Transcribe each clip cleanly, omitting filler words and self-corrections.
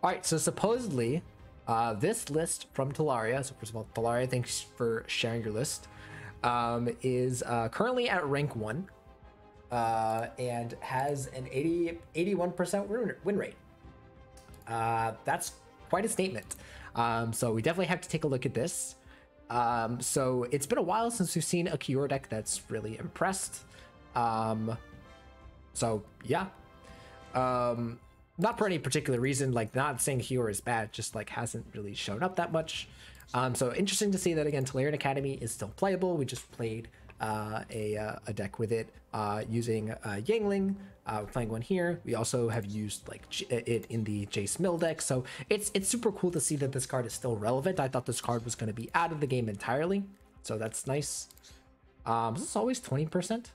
All right, so supposedly this list from Talaria, so first of all, Talaria, thanks for sharing your list, is currently at rank 1 and has an 81% win rate. That's quite a statement. So we definitely have to take a look at this. So it's been a while since we've seen a Kiora deck that's really impressed. So yeah, not for any particular reason, like not saying Kiora is bad, just like hasn't really shown up that much. So interesting to see that again. Tolarian Academy is still playable. We just played a deck with it using Yangling. We're playing one here. We also have used like it in the Jace Mill deck, so it's super cool to see that this card is still relevant. I thought this card was going to be out of the game entirely, so that's nice. Is this always 20%?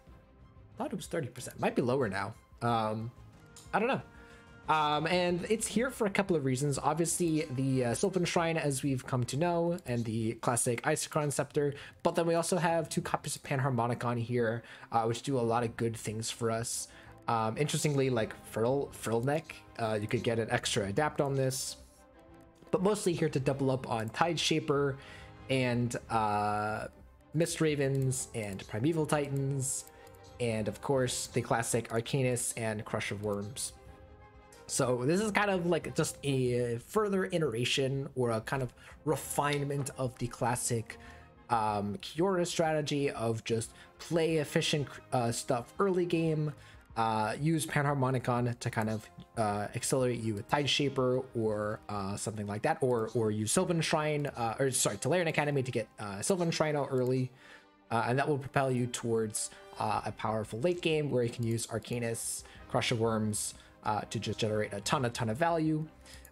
Thought it was 30%. Might be lower now. I don't know. And it's here for a couple of reasons. Obviously, the Sylvan Shrine, as we've come to know, and the classic Isochron Scepter. But then we also have 2 copies of Panharmonicon here, which do a lot of good things for us. Interestingly, like Frillneck, you could get an extra adapt on this, but mostly here to double up on Tideshaper and Mist Ravens and Primeval Titans, and of course the classic Arcanis and Crush of Wurms. So this is kind of like just a further iteration or a kind of refinement of the classic Kiora strategy of just play efficient stuff early game. Use Panharmonicon to kind of accelerate you with Tideshaper or something like that, or use Sylvan Shrine, or sorry, Tolarian Academy to get Sylvan Shrine out early, and that will propel you towards a powerful late game where you can use Arcanis, Crush of Worms to just generate a ton of value.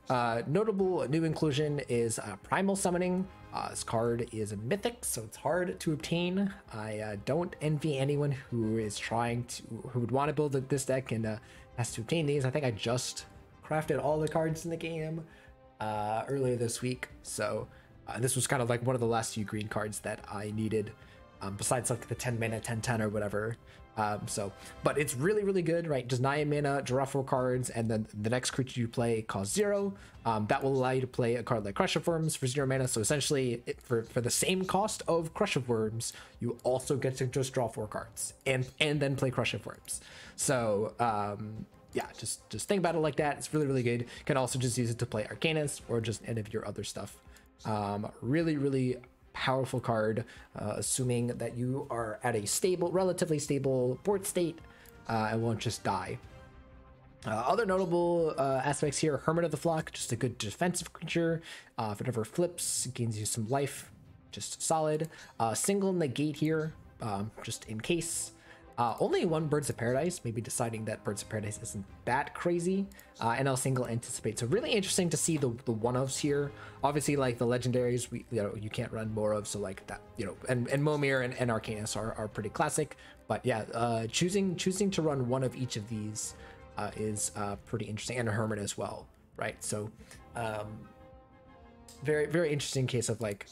Notable new inclusion is Primal Summoning. This card is a mythic, so it's hard to obtain. I don't envy anyone who is trying to, who would want to build this deck and has to obtain these. I think I just crafted all the cards in the game earlier this week, so this was kind of like one of the last few green cards that I needed, besides like the 10 mana 10/10 or whatever. But it's really good, right? Just 9 mana, draw 4 cards, and then the next creature you play costs 0. That will allow you to play a card like Crush of Worms for 0 mana. So essentially, for the same cost of Crush of Worms, you also get to just draw 4 cards and then play Crush of Worms. So yeah, just think about it like that. It's really good. You can also just use it to play Arcanis or just any of your other stuff. Really powerful card, assuming that you are at a stable, relatively stable board state and won't just die. Other notable aspects here: Hermit of the Flock, just a good defensive creature. If it ever flips, it gains you some life, just solid. Single Negate here, just in case. Only one Birds of Paradise, maybe deciding that Birds of Paradise isn't that crazy. And I'll single Anticipate. So really interesting to see the one-offs here. Obviously, like the legendaries, you can't run more of, so like that, and Momir and Arcanis are pretty classic. But yeah, choosing to run one of each of these is pretty interesting, and a Hermit as well, right? So very interesting case of like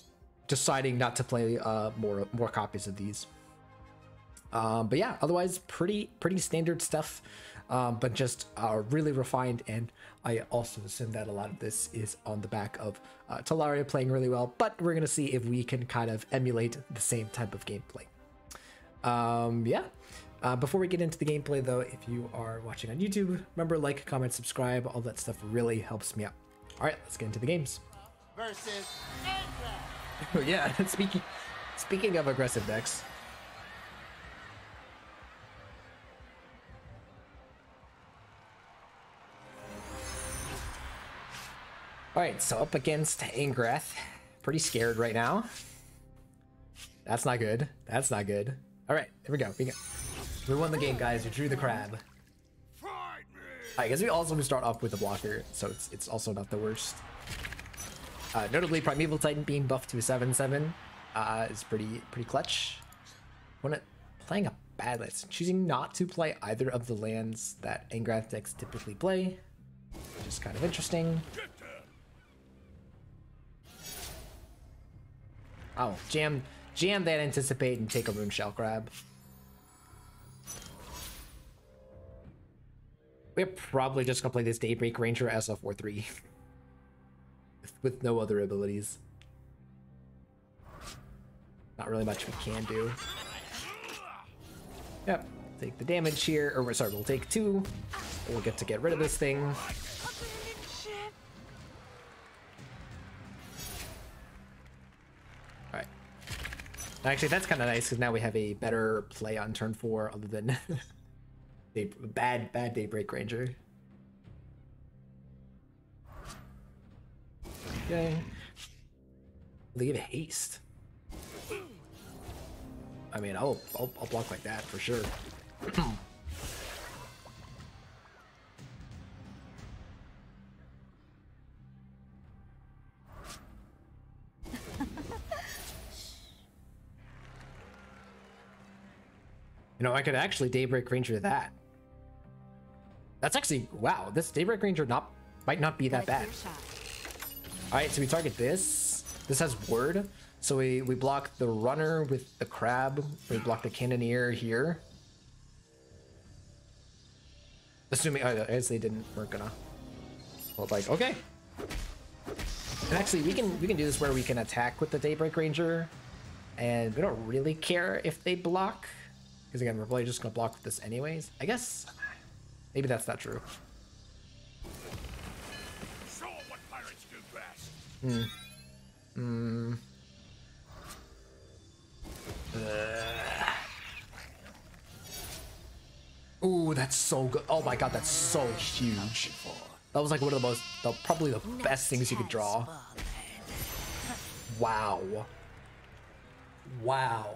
deciding not to play more copies of these. But yeah, otherwise pretty standard stuff, but just really refined. And I also assume that a lot of this is on the back of Talaria playing really well, but we're gonna see if we can kind of emulate the same type of gameplay. Yeah, before we get into the gameplay though, if you are watching on YouTube, remember, like, comment, subscribe, all that stuff really helps me out. All right, let's get into the games. Versus Angrath. Yeah, speaking of aggressive decks. Alright, so up against Angrath. Pretty scared right now. That's not good. That's not good. Alright, there we go. We won the game, guys. We drew the crab. I guess we also start off with a blocker, so it's also not the worst. Notably, Primeval Titan being buffed to a 7/7 is pretty clutch. When playing a bad list, choosing not to play either of the lands that Angrath decks typically play, which is kind of interesting. Oh, jam that Anticipate and take a Runeshell Crab. We're probably just gonna play this Daybreak Ranger as a 4/3. with no other abilities. Not really much we can do. Yep, take the damage here, or sorry, we'll take 2. We'll get to get rid of this thing. Alright. Actually, that's kind of nice, because now we have a better play on turn 4, other than a bad Daybreak Ranger. Okay. Leave haste. I mean, I'll block like that for sure. You know, I could actually Daybreak Ranger that. That's actually, wow, this Daybreak Ranger might not be that bad. Alright, so we target this. This has Ward. So we block the runner with the crab. We block the cannoneer here. Assuming, I guess they didn't, weren't gonna. Well, like, okay. And actually, we can do this where we can attack with the Daybreak Ranger. And we don't really care if they block. Because again, we're probably just gonna block with this anyways. I guess, maybe that's not true. Hmm. Hmm. Ooh, that's so good. Oh my god, that's so huge. That was like one of the most, probably the best things you could draw. Wow. Wow.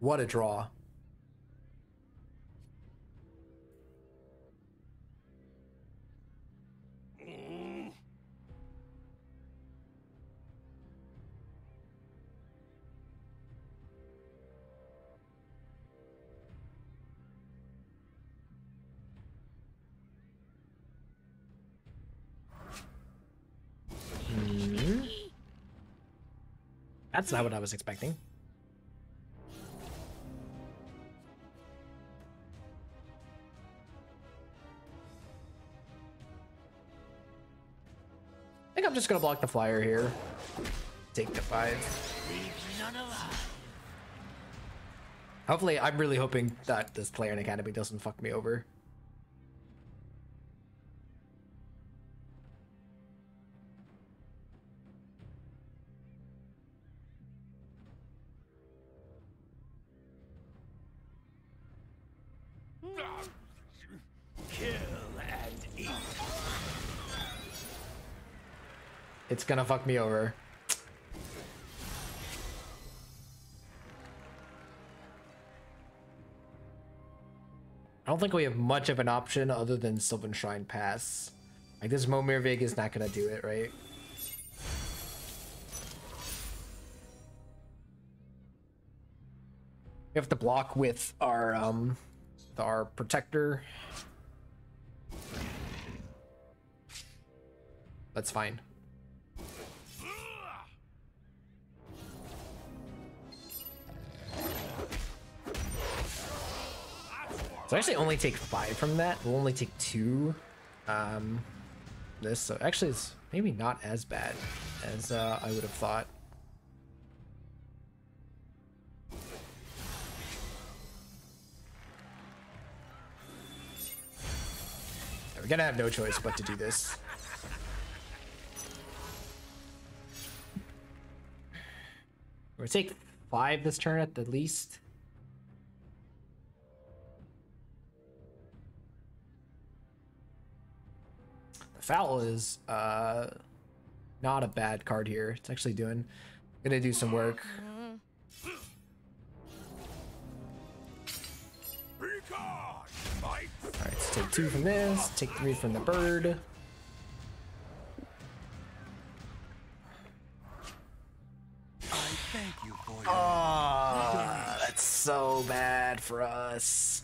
What a draw. That's not what I was expecting. I think I'm just gonna block the flyer here. Take the 5. Hopefully, I'm really hoping that this Tolarian Academy doesn't fuck me over. It's gonna fuck me over. I don't think we have much of an option other than Sylvan Shrine pass. Like this Momir Vig is not gonna do it, right? We have to block with our protector. That's fine. So I actually only take 5 from that. We'll only take 2. This, so actually it's maybe not as bad as I would have thought. We're gonna have no choice but to do this. We're gonna take 5 this turn at the least. Foul is not a bad card here. It's actually gonna do some work. Alright, so take 2 from this, take 3 from the bird. Oh, that's so bad for us.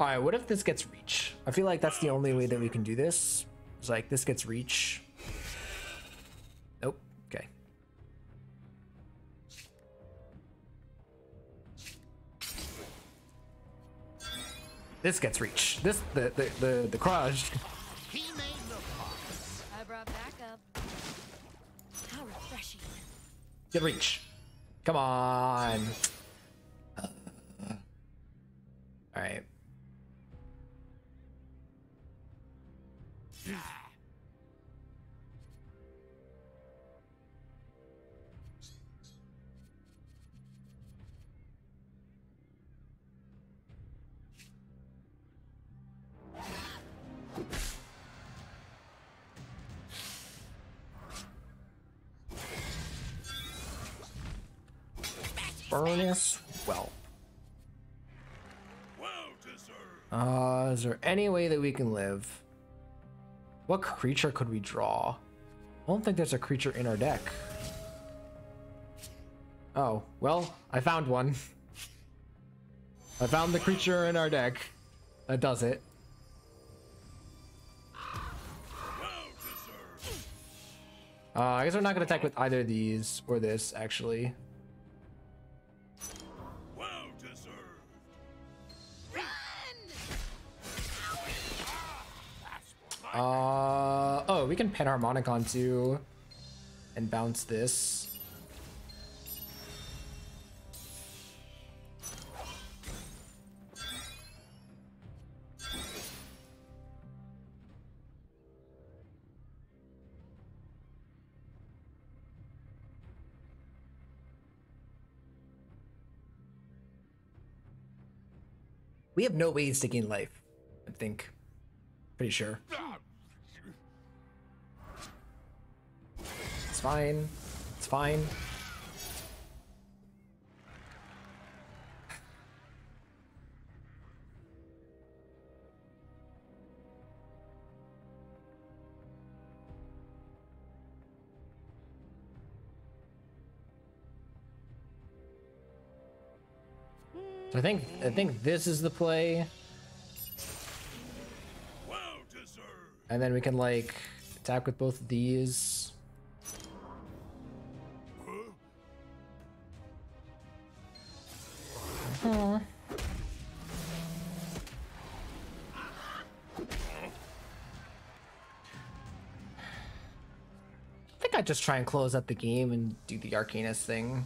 Alright, what if this gets reach? I feel like that's the only way that we can do this. It's like, this gets reach. Nope, okay. This gets reach. This the Crush. He made the box. I brought back up. How refreshing. Good reach. Come on. All right. Furnace. Well. Is there any way that we can live? What creature could we draw? I don't think there's a creature in our deck. Oh, well, I found one. I found the creature in our deck. That does it. I guess we're not going to attack with either of these or this, actually. Oh, we can Panharmonicon too and bounce this. We have no ways to gain life, I think. Pretty sure. Fine, it's fine. So I think this is the play. Well deserved. And then we can like attack with both of these. Aww. I think I'd just try and close out the game and do the Arcanis thing.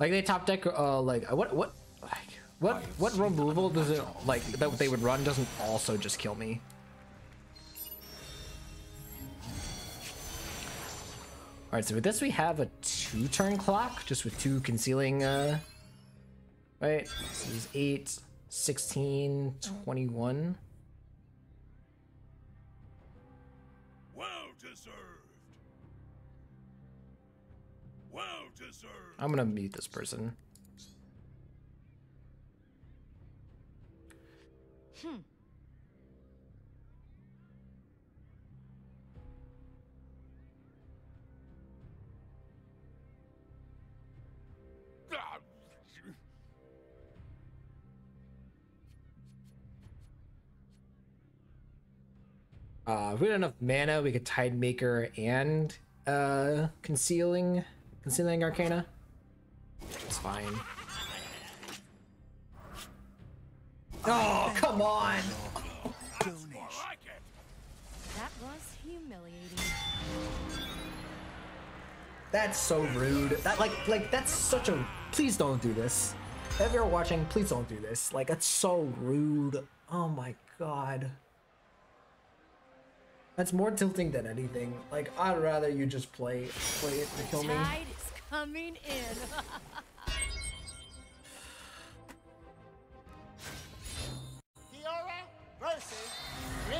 Like they top deck, like what removal does it like that they would run doesn't also just kill me. All right, so with this we have a 2-turn clock, just with 2 concealing. Right, so this is 8, 16, 21. Well deserved. Well deserved. I'm gonna mute this person. If we had enough mana, we could Tidemaker and Concealing Arcana. It's fine. Oh, come on! That was humiliating. That's so rude. That like that's such a. Please don't do this. If you're watching, please don't do this. Like that's so rude. Oh my god. That's more tilting than anything. Like, I'd rather you just play it to kill me. Tide is coming in. Kiora versus Rick.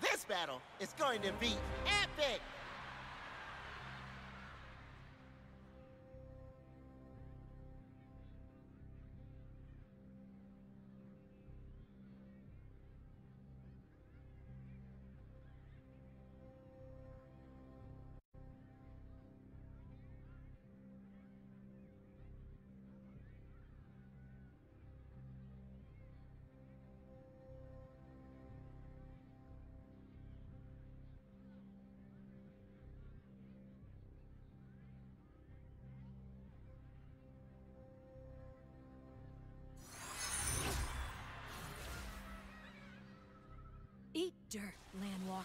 This battle is going to be epic. dirt, Landwalker.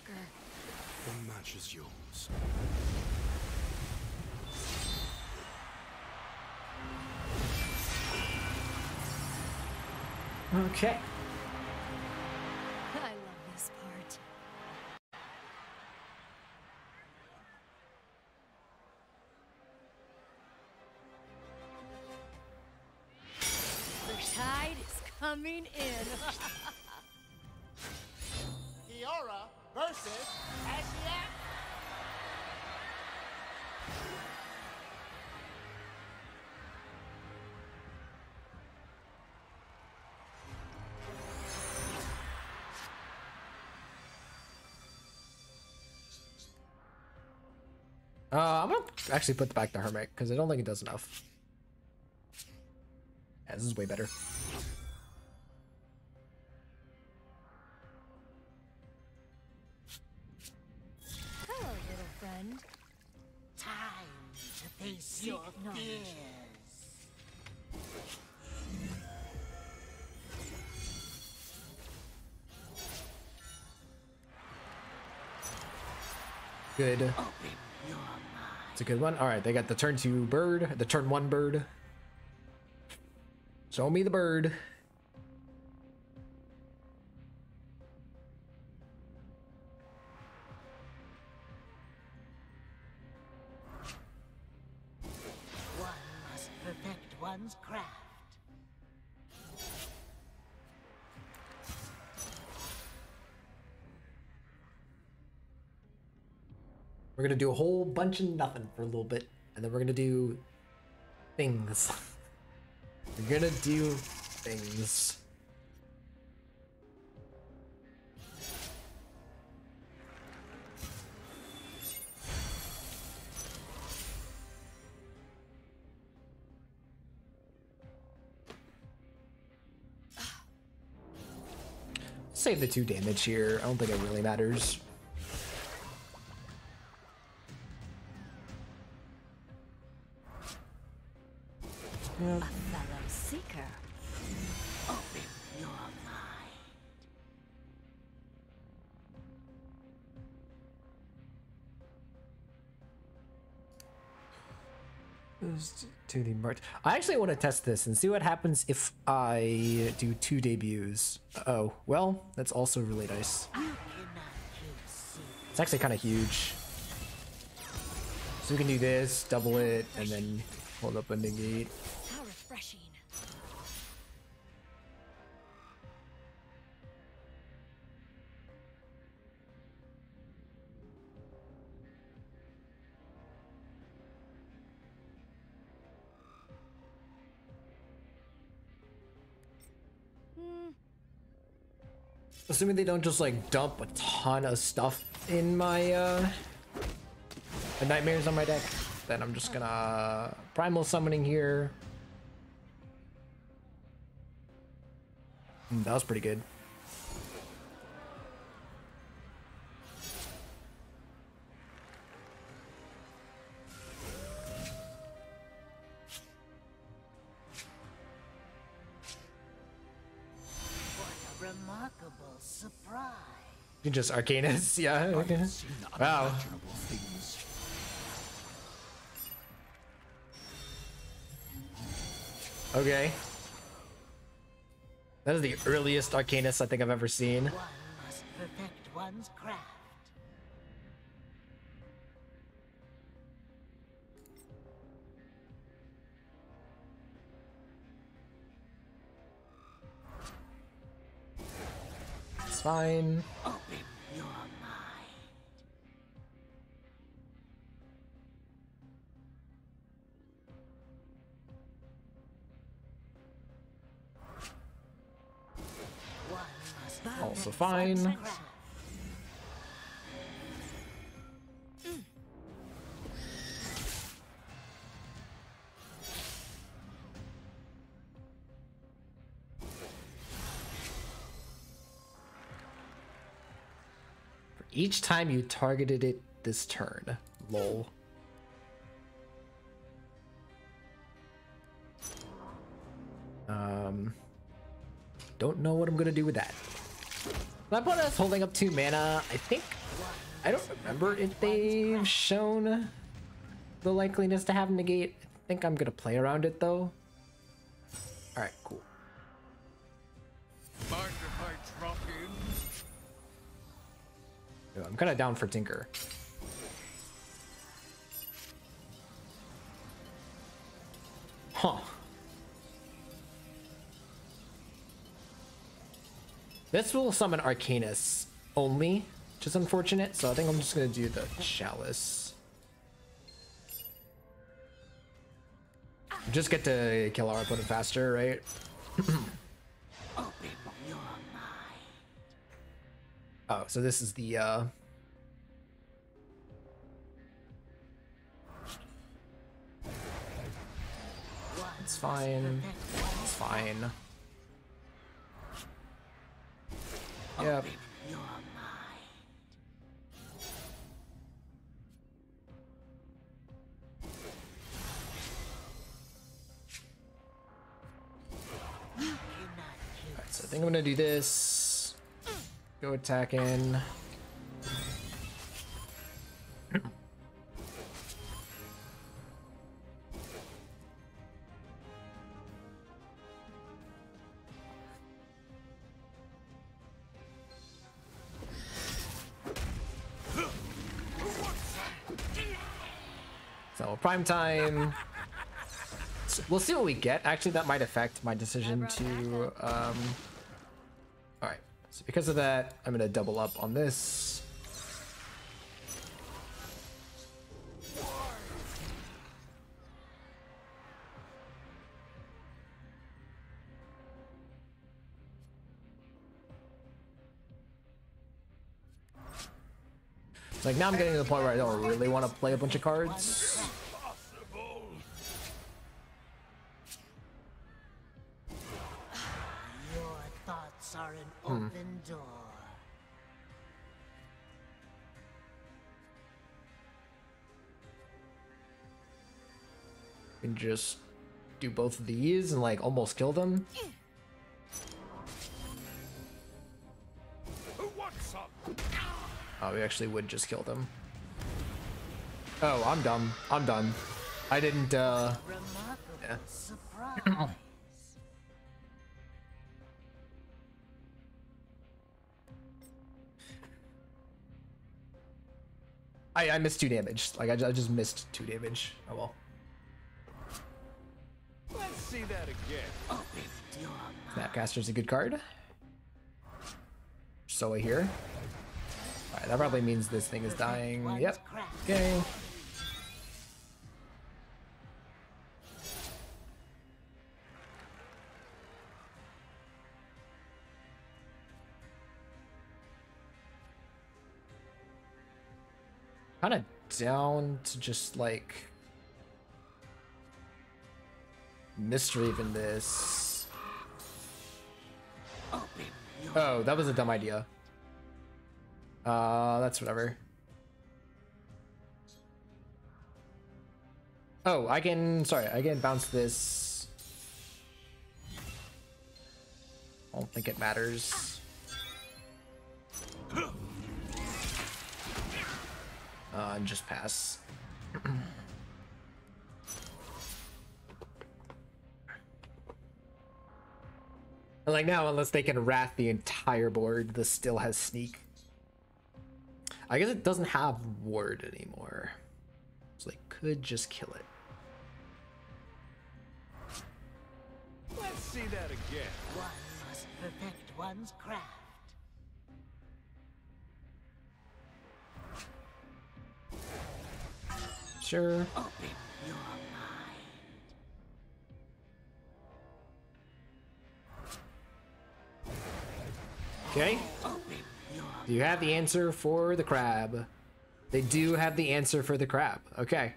The match is yours. Okay. I love this part. The tide is coming in. Kiora versus Ashiak. I'm gonna actually put back the Hermit because I don't think it does enough. Yeah, this is way better. Hello, little friend. Time to face your fears. Good. It's a good one. All right, they got the turn two bird, the turn one bird. Show me the bird. One must perfect one's craft. We're gonna do a whole bunch of nothing for a little bit, and then we're gonna do things. We're gonna do things. Save the 2 damage here. I don't think it really matters. A fellow seeker, open your mind. To the merch. I actually want to test this and see what happens if I do 2 debuts. Oh, well, that's also really nice. It's actually kind of huge. So we can do this, double it, and then hold up a negate. Assuming they don't just like dump a ton of stuff in my the nightmares on my deck, then I'm just gonna Primal Summoning here. That was pretty good. You just Arcanis, yeah. Okay. Wow. Okay. That is the earliest Arcanis I think I've ever seen. One must perfect one's craft. It's fine. Also fine. For each time you targeted it this turn. Lol. Don't know what I'm gonna do with that. That one is holding up 2 mana. I think, I don't remember if they've shown the likeliness to have negate. I think I'm gonna play around it though. All right, cool. Yo, I'm kind of down for Tinker. Huh. This will summon Arcanis only, which is unfortunate, so I think I'm just going to do the Chalice. Just get to kill our opponent faster, right? Oh, so this is the, It's fine. It's fine. Yep. Alright, so I think I'm gonna do this. Go attack in. Prime time. So we'll see what we get. Actually, that might affect my decision to. All right. So because of that, I'm gonna double up on this. Like now, I'm getting to the point where I don't really want to play a bunch of cards. And just do both of these and like almost kill them. Oh, we actually would just kill them. Oh, I'm dumb. I'm done. I didn't. Yeah. I missed 2 damage. Like I just missed 2 damage. Oh well. Let's see that again. Oh, Snapcaster's a good card. Soa here. All right, that probably means this thing is dying. Yep. Okay. Kind of down to just like Mist Raven this. Oh, that was a dumb idea. That's whatever. Oh, I can, sorry, I can bounce this. I don't think it matters. And just pass. And like now, unless they can wrath the entire board, this still has sneak. I guess it doesn't have ward anymore, so they could just kill it. Let's see that again. One must perfect one's craft. Sure. Open your mind. Okay. Do you have the answer for the crab? They do have the answer for the crab. Okay.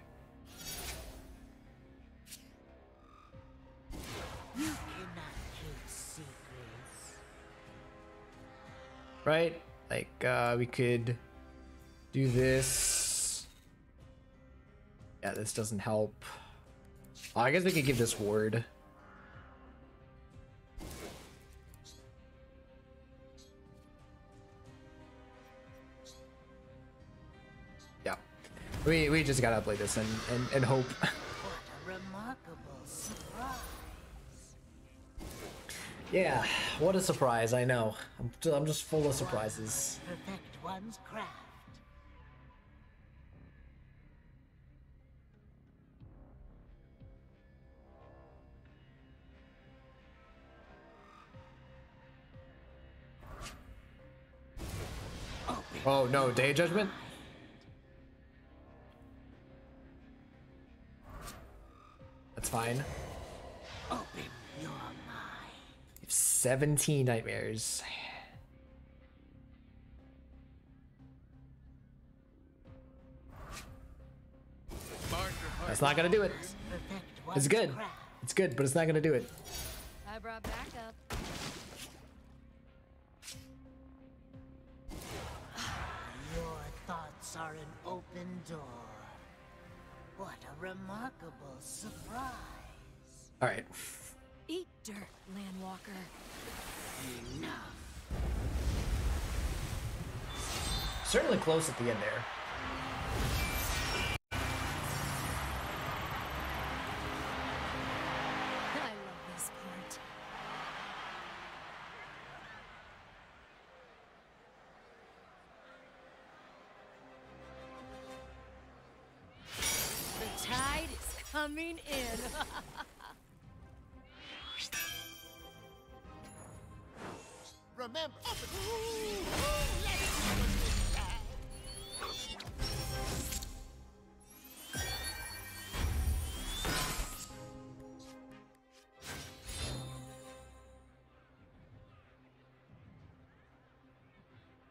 You cannot keep secrets. Right? Like, we could do this. Yeah, this doesn't help. Oh, I guess we could give this ward. We just gotta play this and hope. What a remarkable surprise. Yeah, what a surprise, I know. I'm just full of surprises. Perfect one's craft. Oh no, Day of Judgment? That's fine. Open your mind. 17 nightmares. That's not gonna do it. It's good. It's good, but it's not gonna do it. I brought back up. Are an open door. What a remarkable surprise. All right. Eat dirt, Landwalker. Enough. Certainly close at the end there. I love this part. Coming in. Remember.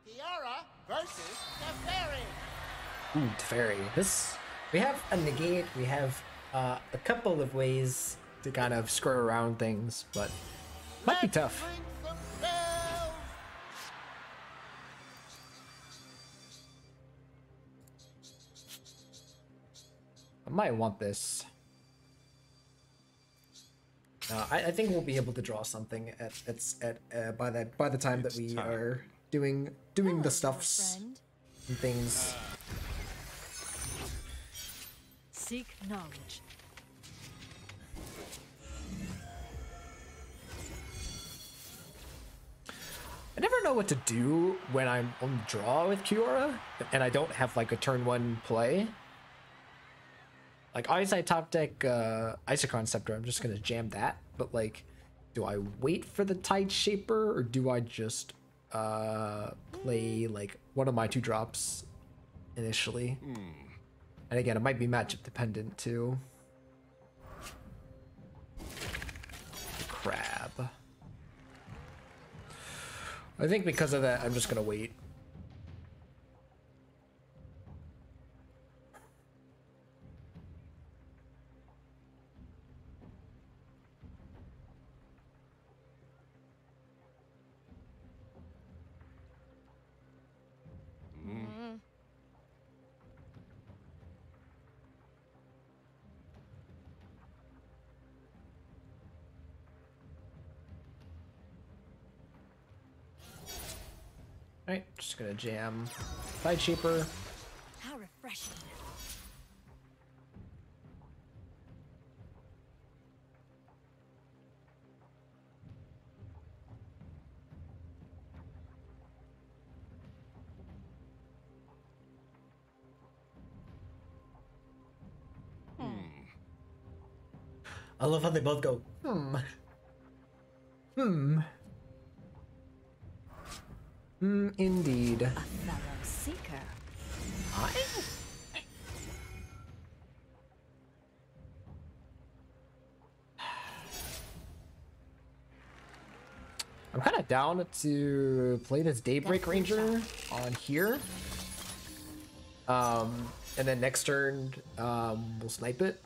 Kiora versus Teferi. Ooh, Teferi. This, we have a Negate, we have a couple of ways to kind of square around things, but might be tough. I might want this. I think we'll be able to draw something by the time that we are doing the stuffs and things. Seek knowledge. I never know what to do when I'm on draw with Kiora and I don't have like a turn one play. Like obviously I top deck Isochron Scepter, I'm just gonna jam that, but like do I wait for the Tideshaper or do I just play like one of my two drops initially? And again, it might be matchup dependent too. Crab. I think because of that, I'm just gonna wait. Alright, just gonna jam Tideshaper. How refreshing. I love how they both go, indeed. A fellow seeker. I'm kind of down to play this Daybreak Ranger on here. And then next turn, we'll snipe it.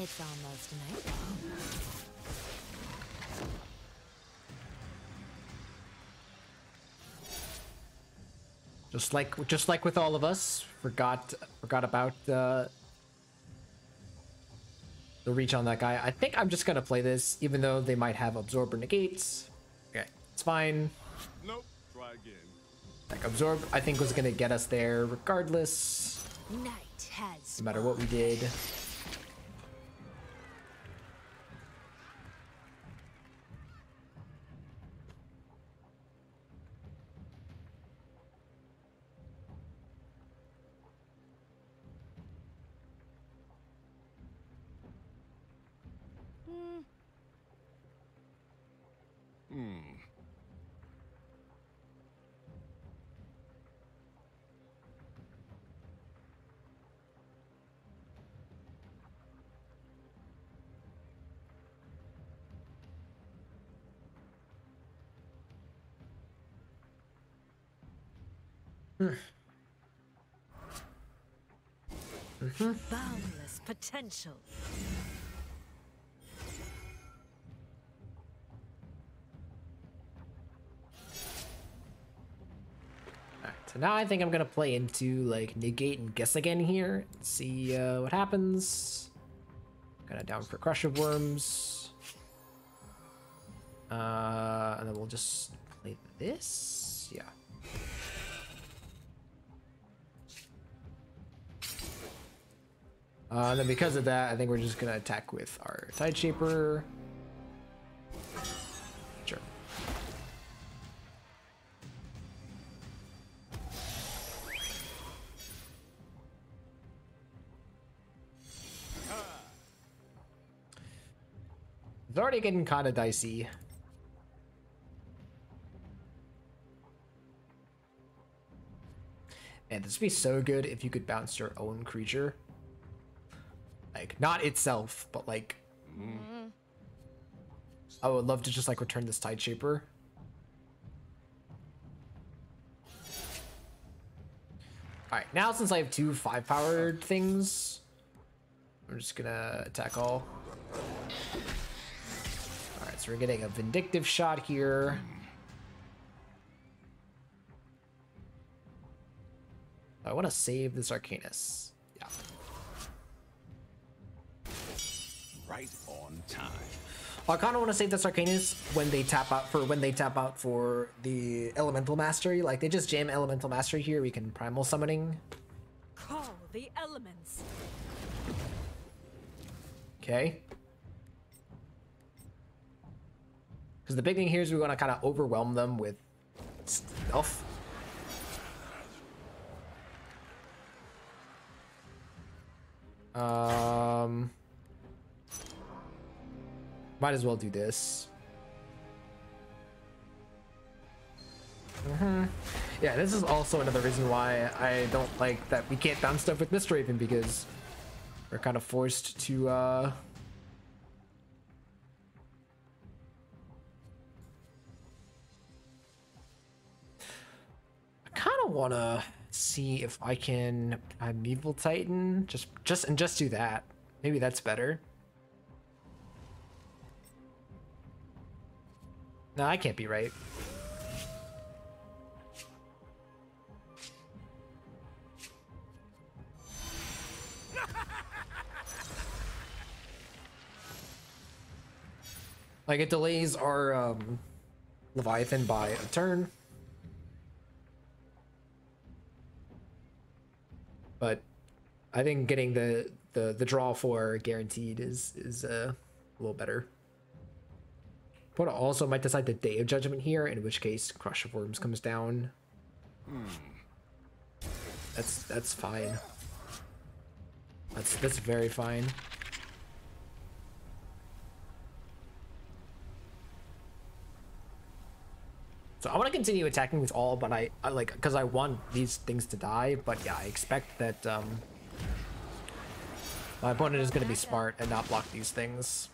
It's almost nightfall. Just like with all of us, forgot about the reach on that guy. I think I'm just gonna play this, even though they might have Absorb or Negates. Okay, it's fine. Nope. Try again. Like Absorb, I think was gonna get us there regardless. Night has no matter what we did. Boundless potential. Alright, so now I think I'm gonna play into like Negate and Guess Again here and see what happens. Kinda down for Crush of Wurms. And then we'll just play this. Yeah. And then because of that, I think we're just gonna attack with our Tideshaper. Sure. It's already getting kinda dicey. Man, this would be so good if you could bounce your own creature. Like, not itself, but like, I would love to just like return this Tideshaper. All right, now since I have 2 5-powered things, I'm just gonna attack all. All right, so we're getting a vindictive shot here. I want to save this Arcanis. Yeah. Right on time. I kind of want to save this Arcanis when they tap out for the Elemental Mastery. Like they just jam Elemental Mastery here. We can Primal Summoning. Call the elements. Okay. Because the big thing here is we want to kind of overwhelm them with stuff. Might as well do this. Yeah, this is also another reason why I don't like that we can't bounce stuff with Mist Raven, because we're kind of forced to I kind of want to see if I can Primeval Titan just do that. Maybe that's better. No, I can't be right. Like it delays our Leviathan by a turn. But I think getting the draw for guaranteed is a little better. But also might decide the Day of Judgment here, in which case Crush of Worms comes down. That's fine. That's very fine. So I want to continue attacking with all, but I like because I want these things to die. But yeah, I expect that my opponent is going to be smart and not block these things.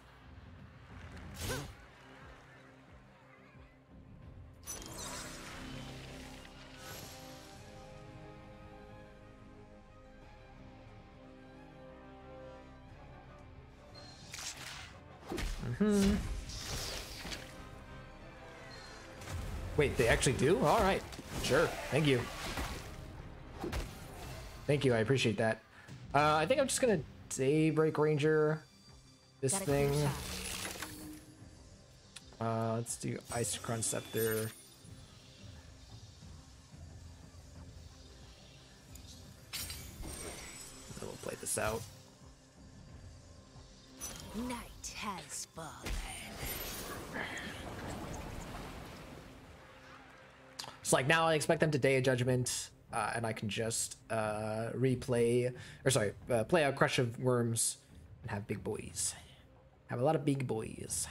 Wait, they actually do? All right. Sure. Thank you. Thank you. I appreciate that. I think I'm just going to Daybreak Ranger this thing. Let's do Isochron Scepter. I will play this out. Night has fallen. It's like now I expect them to Day of Judgment, and I can just play out Crush of Wurms and have big boys. Have a lot of big boys.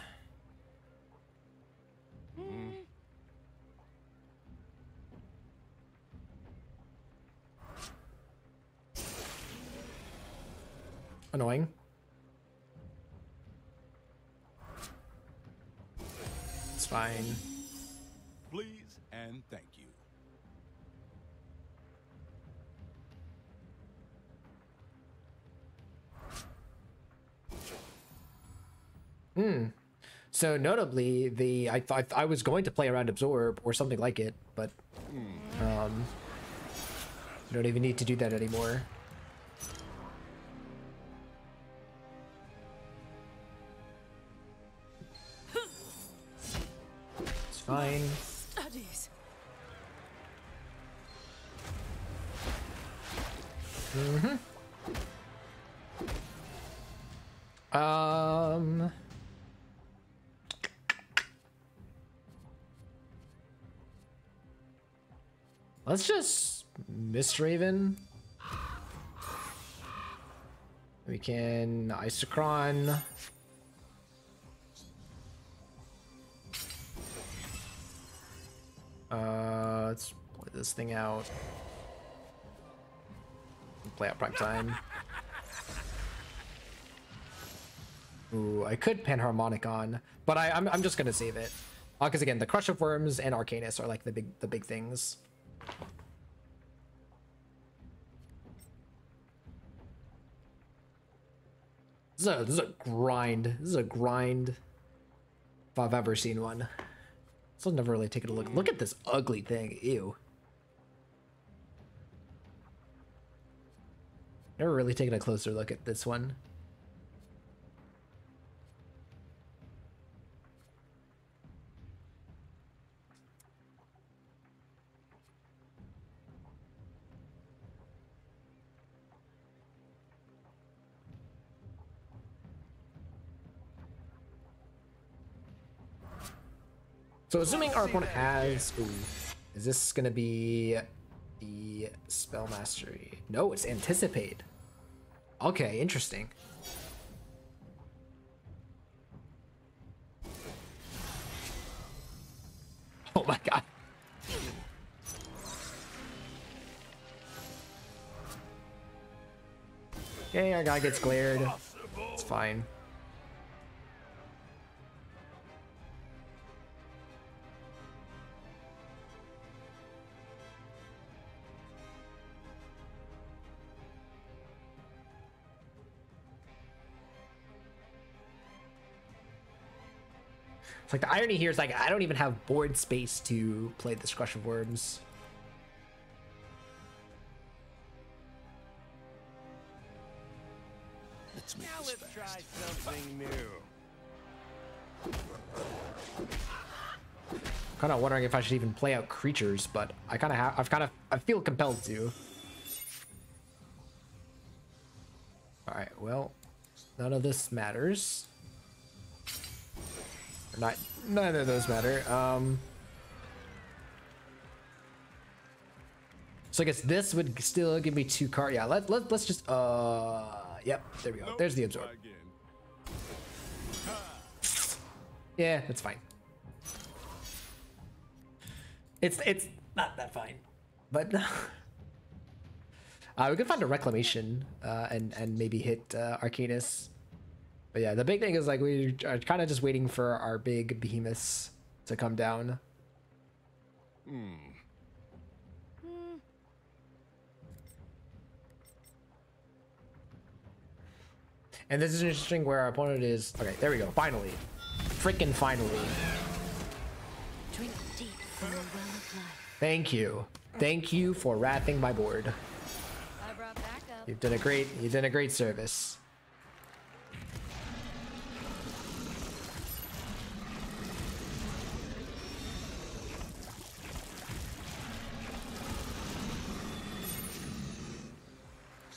Annoying. It's fine. Please and thank you. So notably, I was going to play around Absorb or something like it, but I don't even need to do that anymore. Fine. Let's just Mist Raven. We can Isochron. Let's play this thing out. Play out Prime Time. Ooh, I could Panharmonicon, but I'm just gonna save it. Because again, the Crush of Wurms and Arcanis are like the big things. This is a grind. This is a grind if I've ever seen one. I'll never really take it a look. Look at this ugly thing. Ew. Never really taken a closer look at this one. So assuming our opponent has, is this gonna be the Spell Mastery? No, it's Anticipate. Okay, interesting. Oh my god. Okay, our guy gets glared. It's fine. Like the irony here is like I don't even have board space to play this Crush of Wurms. Let's try something new. I'm kind of wondering if I should even play out creatures, but I kind of have. I feel compelled to. All right. Well, none of this matters. Neither of those matter. So I guess this would still give me two cards. Yeah, let's just yep, there we go. There's the Absorb. Yeah, that's fine. It's not that fine, but we could find a Reclamation and maybe hit Arcanis. But yeah, the big thing is like we are kind of just waiting for our big behemoths to come down. And this is interesting where our opponent is. Okay, there we go. Finally, frickin' finally. Drink deep from the well of life. Thank you. Thank you for wrapping my board. You've done a great service.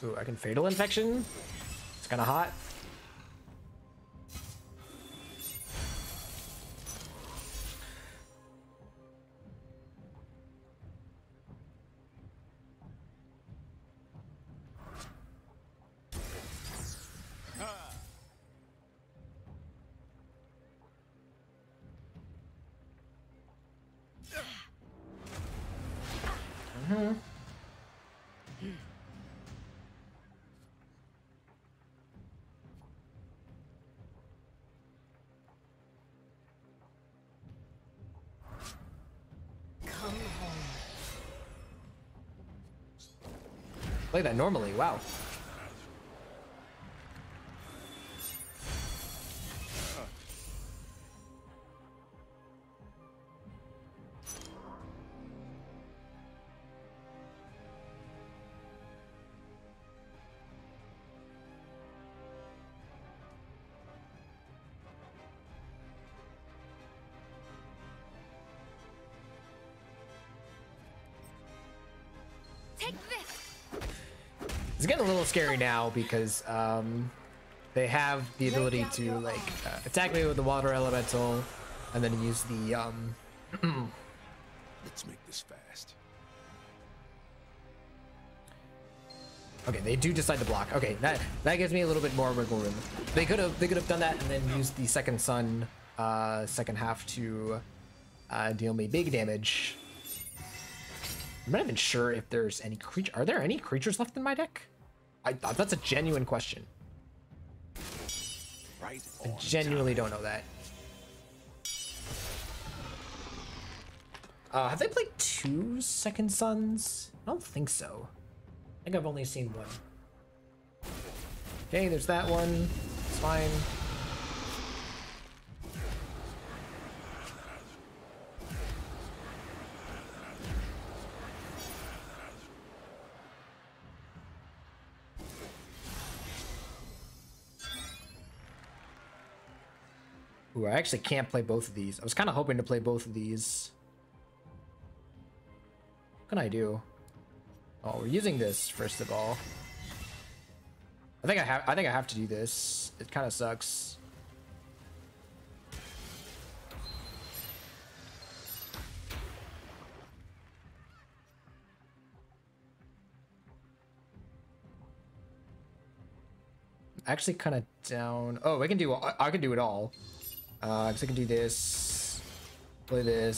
So I can Fatal Infection. It's kind of hot. Play that normally, wow. It's getting a little scary now because they have the ability to like attack me with the water elemental and then use the let's make this fast. Okay, they do decide to block. Okay, that gives me a little bit more wiggle room. They could have done that and then used the second sun second half to deal me big damage. I'm not even sure if there's any creature. Are there any creatures left in my deck? That's a genuine question. Right, I genuinely don't know that. Have they played 2 second suns? I don't think so. I think I've only seen one. Okay, there's that one. It's fine. Ooh, I actually can't play both of these. I was kind of hoping to play both of these. What can I do? Oh, we're using this first of all. I think I have to do this. It kind of sucks. Actually, kind of down. Oh, I can do it all. Because I can do this, play a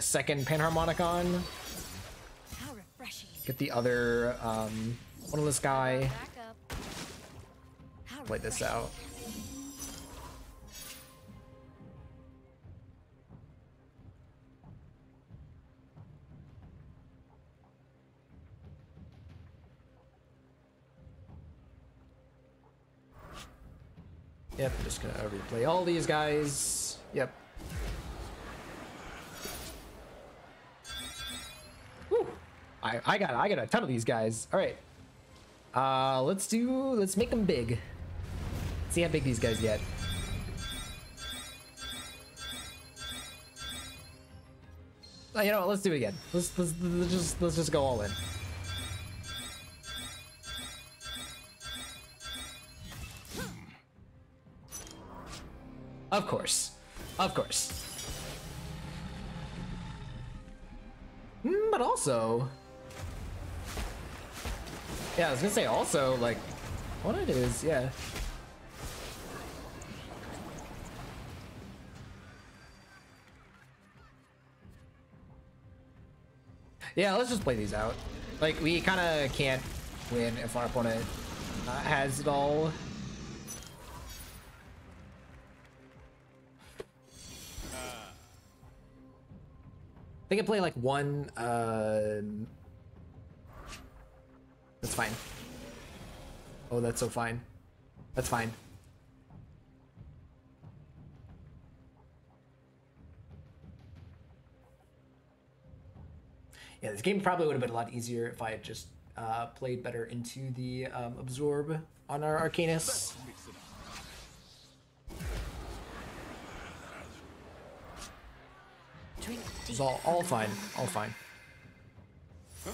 second Panharmonicon. How refreshing. Get the other one of this guy. Play this out. Yep, I'm just gonna replay all these guys. Yep. Woo! I got a ton of these guys. All right. Let's make them big. See how big these guys get. Oh, you know what? Let's do it again. Let's just go all in. Of course. Of course. But also... yeah, I was gonna say also, like, what it is, yeah. Yeah, let's just play these out. Like, we kinda can't win if our opponent has it all. They can play like one, that's fine. Oh, that's so fine. That's fine. yeah, this game probably would have been a lot easier if I had just played better into the Absorb on our Arcanis. It's all fine, all fine. Huh.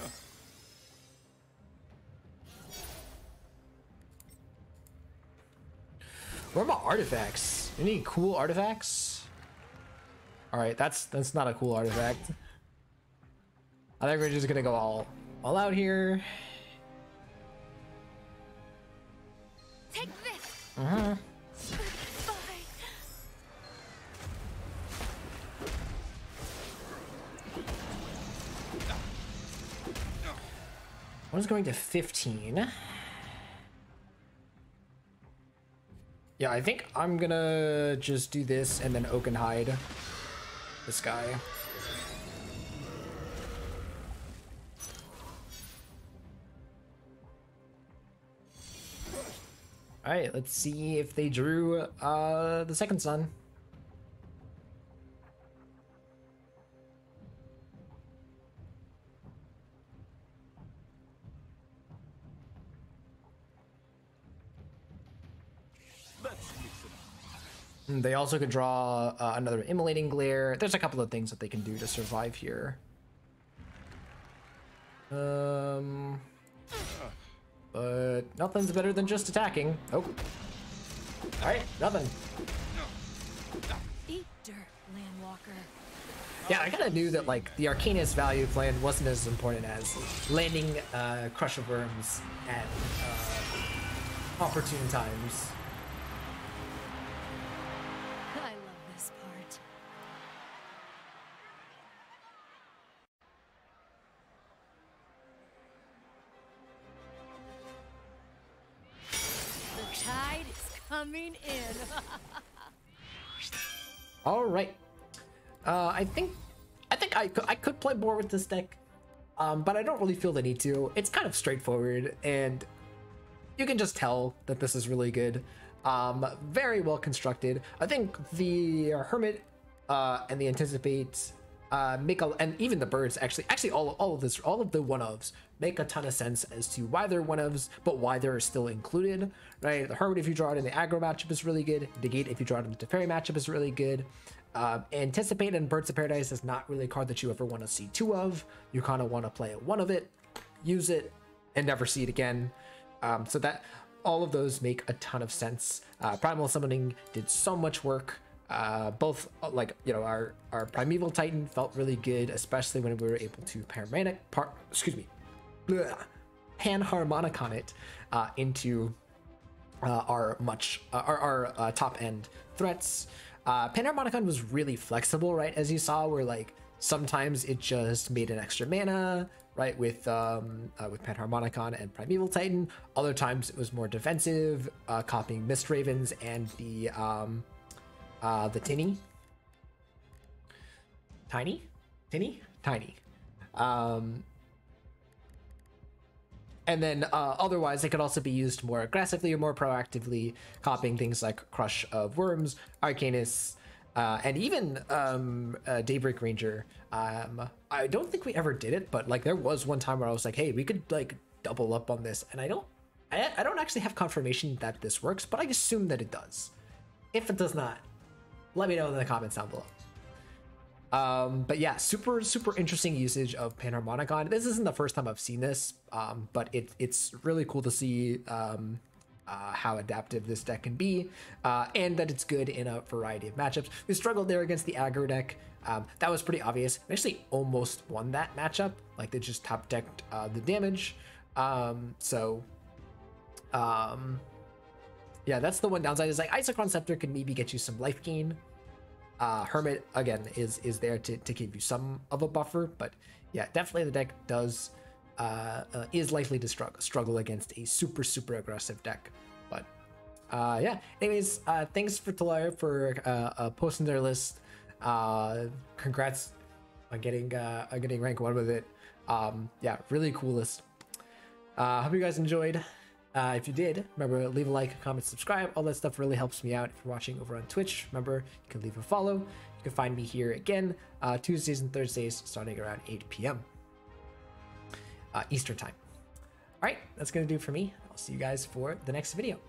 What about artifacts? Any cool artifacts? All right, that's not a cool artifact. I think we're just gonna go all out here. Take this. Uh-huh. One's going to 15. Yeah, I think I'm gonna just do this and then Oak and Hide this guy. All right, let's see if they drew the second sun. They also could draw another Immolating Glare. There's a couple of things that they can do to survive here. But nothing's better than just attacking. Oh. All right, nothing. Eat dirt, Landwalker. Yeah, I kind of knew that like the Arcanis value plan wasn't as important as landing Crush of Wurms at opportune times. In. All right, I could play more with this deck, but I don't really feel the need to. It's kind of straightforward, and you can just tell that this is really good, very well constructed. I think the Hermit and the Anticipate make a, and even the Birds actually all of this, all of the one-ofs make a ton of sense as to why they're one-ofs, but why they're still included, right? The Hermit, if you draw it in the aggro matchup, is really good. Negate, if you draw it in the Teferi matchup, is really good. Anticipate and Birds of Paradise is not really a card that you ever want to see two of. You kind of want to play one of it, use it, and never see it again. So that, all of those make a ton of sense. Primal Summoning did so much work. Both, like, you know, our Primeval Titan felt really good, especially when we were able to Panharmonicon it into our top end threats. Panharmonicon was really flexible, right? As you saw, where like sometimes it just made an extra mana, right? With Panharmonicon and Primeval Titan. Other times it was more defensive, copying Mist Ravens and the tiny. And then otherwise it could also be used more aggressively or more proactively, copying things like Crush of Wurms, Arcanis, and even Daybreak Ranger. I don't think we ever did it, but like there was one time where I was like, hey, we could like double up on this, and I don't actually have confirmation that this works, but I assume that it does. If it does not, let me know in the comments down below. But yeah, super interesting usage of Panharmonicon. This isn't the first time I've seen this, but it's really cool to see how adaptive this deck can be, and that it's good in a variety of matchups. We struggled there against the aggro deck. That was pretty obvious. We actually almost won that matchup. Like they just top decked the damage. Yeah, that's the one downside, is like Isochron Scepter can maybe get you some life gain. Hermit, again, is there to give you some of a buffer, but yeah, definitely the deck does is likely to struggle against a super aggressive deck. But yeah, anyways, thanks for Talaria for posting their list. Congrats on getting rank 1 with it. Yeah, really cool list. Hope you guys enjoyed. If you did, remember, leave a like, comment, subscribe. All that stuff really helps me out. If you're watching over on Twitch, remember, you can leave a follow. You can find me here again Tuesdays and Thursdays starting around 8 p.m. Eastern time. All right, that's going to do it for me. I'll see you guys for the next video.